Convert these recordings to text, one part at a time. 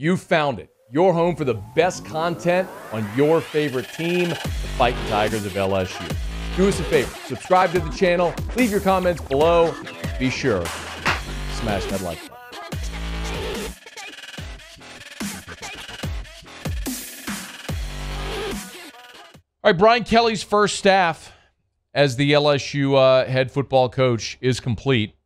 You found it. Your home for the best content on your favorite team, the Fighting Tigers of LSU. Do us a favor. Subscribe to the channel. Leave your comments below. Be sure to smash that like button. All right, Brian Kelly's first staff as the LSU head football coach is complete.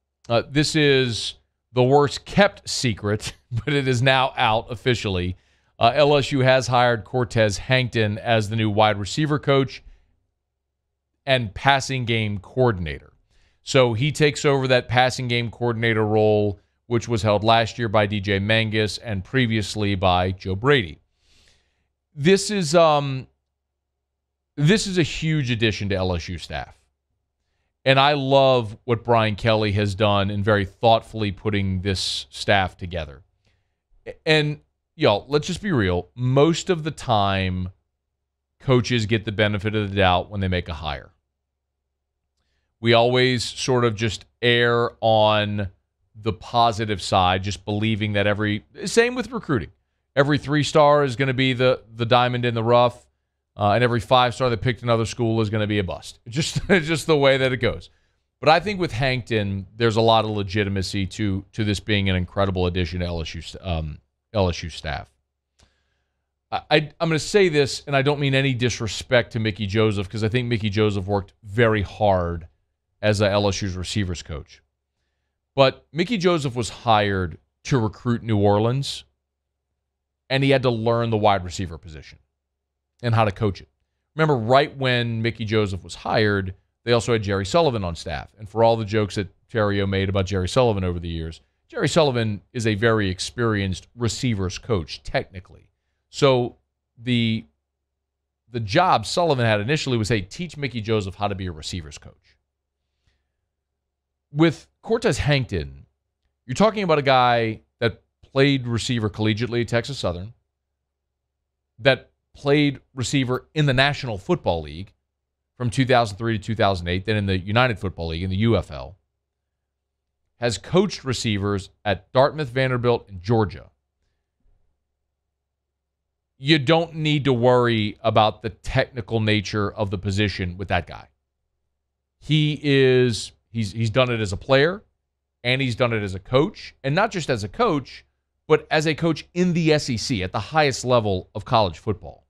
This is the worst-kept secret, but it is now out officially. LSU has hired Cortez Hankton as the new wide receiver coach and passing game coordinator. So he takes over that passing game coordinator role, which was held last year by DJ Mangus and previously by Joe Brady. This is a huge addition to LSU staff. And I love what Brian Kelly has done in very thoughtfully putting this staff together. And, y'all, let's just be real. Most of the time, coaches get the benefit of the doubt when they make a hire. We always sort of just err on the positive side, just believing that every... Same with recruiting. Every three-star is going to be the diamond in the rough. And every five-star that picked another school is going to be a bust. Just the way that it goes. But I think with Hankton, there's a lot of legitimacy to this being an incredible addition to LSU staff. I'm going to say this, and I don't mean any disrespect to Mickey Joseph, because I think Mickey Joseph worked very hard as LSU's receivers coach. But Mickey Joseph was hired to recruit New Orleans, and he had to learn the wide receiver position and how to coach it. Remember, right when Mickey Joseph was hired, they also had Jerry Sullivan on staff. And for all the jokes that Terrio made about Jerry Sullivan over the years, Jerry Sullivan is a very experienced receivers coach, technically. So the job Sullivan had initially was, hey, teach Mickey Joseph how to be a receivers coach. With Cortez Hankton, you're talking about a guy that played receiver collegiately at Texas Southern, that played receiver in the National Football League from 2003 to 2008, then in the United Football League, in the UFL, has coached receivers at Dartmouth, Vanderbilt, and Georgia. You don't need to worry about the technical nature of the position with that guy. He's done it as a player, and he's done it as a coach, and not just as a coach, but as a coach in the SEC at the highest level of college football.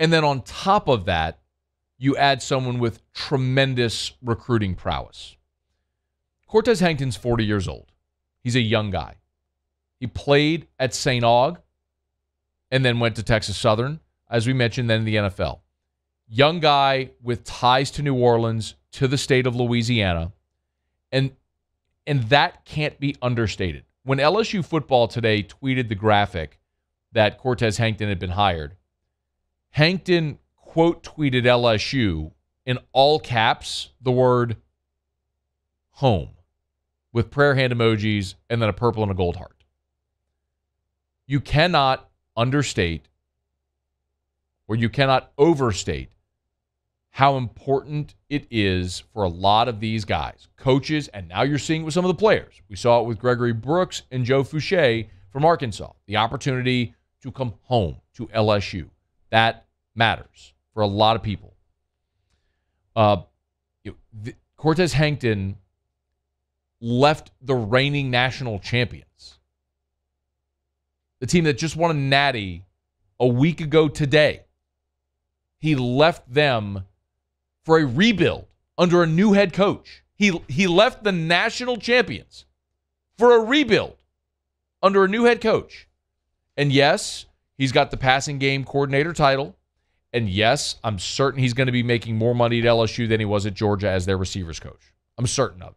And then on top of that, you add someone with tremendous recruiting prowess. Cortez Hankton's 40 years old. He's a young guy. He played at St. Aug and then went to Texas Southern, as we mentioned, then in the NFL. Young guy with ties to New Orleans, to the state of Louisiana, and that can't be understated. When LSU football today tweeted the graphic that Cortez Hankton had been hired, Hankton quote tweeted LSU in all caps the word home with prayer hand emojis and then a purple and a gold heart. You cannot understate or you cannot overstate how important it is for a lot of these guys, coaches, and now you're seeing it with some of the players. We saw it with Gregory Brooks and Joe Fouché from Arkansas. The opportunity to come home to LSU. That matters for a lot of people. Cortez Hankton left the reigning national champions. The team that just won a natty a week ago today. He left them for a rebuild under a new head coach. He left the national champions for a rebuild under a new head coach. And yes, he's got the passing game coordinator title. And yes, I'm certain he's going to be making more money at LSU than he was at Georgia as their receivers coach. I'm certain of it.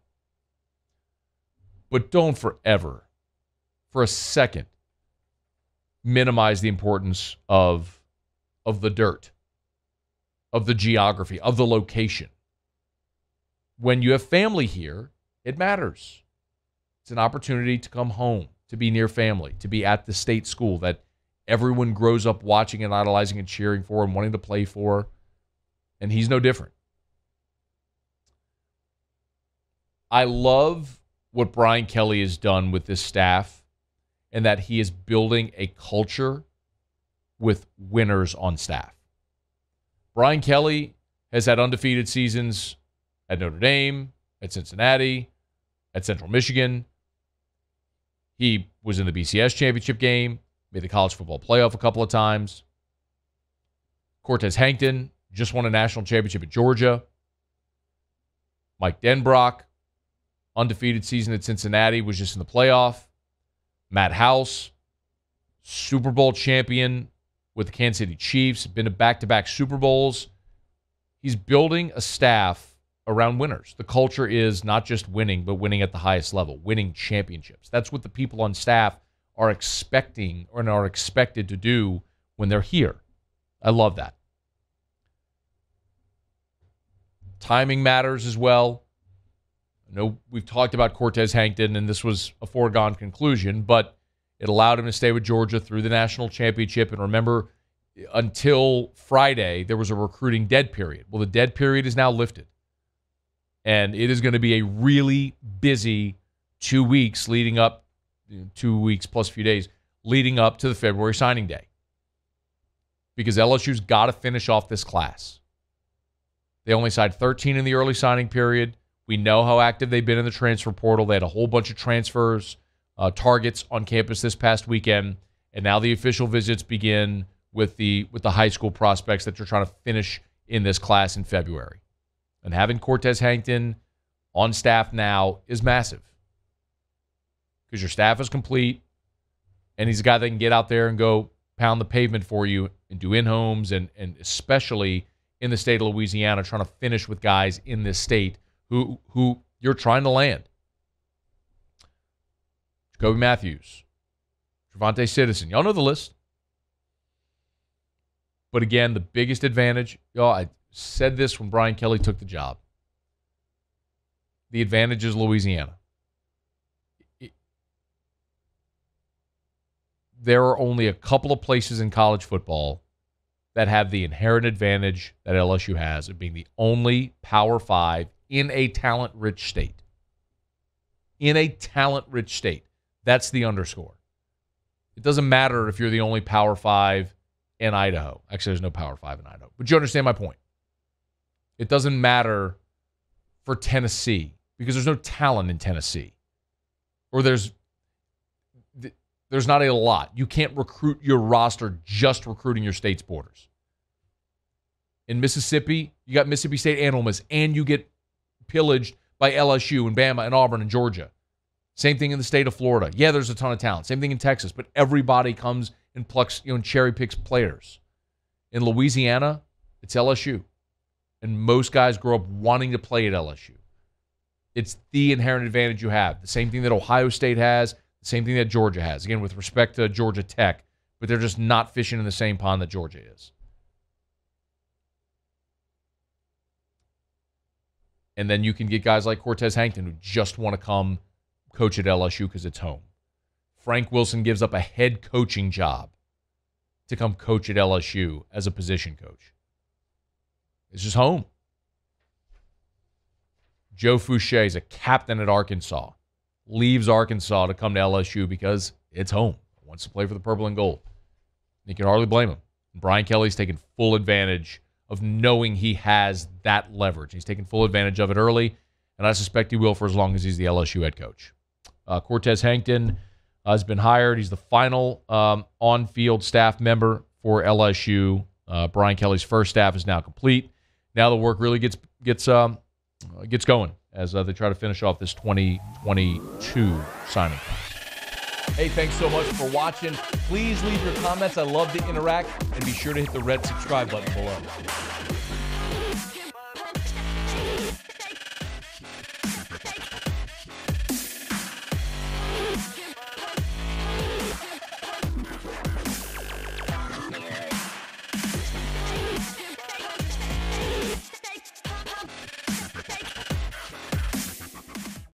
But don't forever, for a second, minimize the importance of the dirt, of the geography, of the location. When you have family here, it matters. It's an opportunity to come home, to be near family, to be at the state school that everyone grows up watching and idolizing and cheering for and wanting to play for, and he's no different. I love what Brian Kelly has done with this staff and that he is building a culture with winners on staff. Brian Kelly has had undefeated seasons at Notre Dame, at Cincinnati, at Central Michigan. He was in the BCS championship game, made the college football playoff a couple of times. Cortez Hankton just won a national championship at Georgia. Mike Denbrock, undefeated season at Cincinnati, was just in the playoff. Matt House, Super Bowl champion with the Kansas City Chiefs, been to back-to-back Super Bowls. He's building a staff around winners. The culture is not just winning, but winning at the highest level, winning championships. That's what the people on staff are expecting and are expected to do when they're here. I love that. Timing matters as well. I know we've talked about Cortez Hankton, and this was a foregone conclusion, but it allowed him to stay with Georgia through the national championship. And remember, until Friday, there was a recruiting dead period. Well, the dead period is now lifted. And it is going to be a really busy 2 weeks leading up, 2 weeks plus a few days, leading up to the February signing day. Because LSU's got to finish off this class. They only signed 13 in the early signing period. We know how active they've been in the transfer portal. They had a whole bunch of transfers, targets on campus this past weekend. And now the official visits begin with the high school prospects that you're trying to finish in this class in February. And having Cortez Hankton on staff now is massive. Because your staff is complete, and he's a guy that can get out there and go pound the pavement for you and do in-homes, and especially in the state of Louisiana, trying to finish with guys in this state who you're trying to land. Jacoby Matthews, Trevante Citizen. Y'all know the list. But again, the biggest advantage, y'all, I said this when Brian Kelly took the job. The advantage is Louisiana. There are only a couple of places in college football that have the inherent advantage that LSU has of being the only Power Five in a talent-rich state. In a talent-rich state. That's the underscore. It doesn't matter if you're the only Power Five in Idaho. Actually, there's no Power Five in Idaho. But you understand my point. It doesn't matter for Tennessee because there's no talent in Tennessee. Or there's not a lot. You can't recruit your roster just recruiting your state's borders. In Mississippi, you got Mississippi State and Ole Miss, and you get pillaged by LSU and Bama and Auburn and Georgia. Same thing in the state of Florida. Yeah, there's a ton of talent. Same thing in Texas, but everybody comes and plucks, and cherry picks players. In Louisiana, it's LSU. And most guys grow up wanting to play at LSU. It's the inherent advantage you have. The same thing that Ohio State has. Same thing that Georgia has. Again, with respect to Georgia Tech, but they're just not fishing in the same pond that Georgia is. And then you can get guys like Cortez Hankton who just want to come coach at LSU because it's home. Frank Wilson gives up a head coaching job to come coach at LSU as a position coach. It's just home. Joe Fouché is a captain at Arkansas. Leaves Arkansas to come to LSU because it's home. Wants to play for the purple and gold. You can hardly blame him. Brian Kelly's taken full advantage of knowing he has that leverage. He's taken full advantage of it early, and I suspect he will for as long as he's the LSU head coach. Cortez Hankton has been hired. He's the final on-field staff member for LSU. Brian Kelly's first staff is now complete. Now the work really gets going as they try to finish off this 2022 signing class. Hey, thanks so much for watching. Please leave your comments. I love to interact, and be sure to hit the red subscribe button below.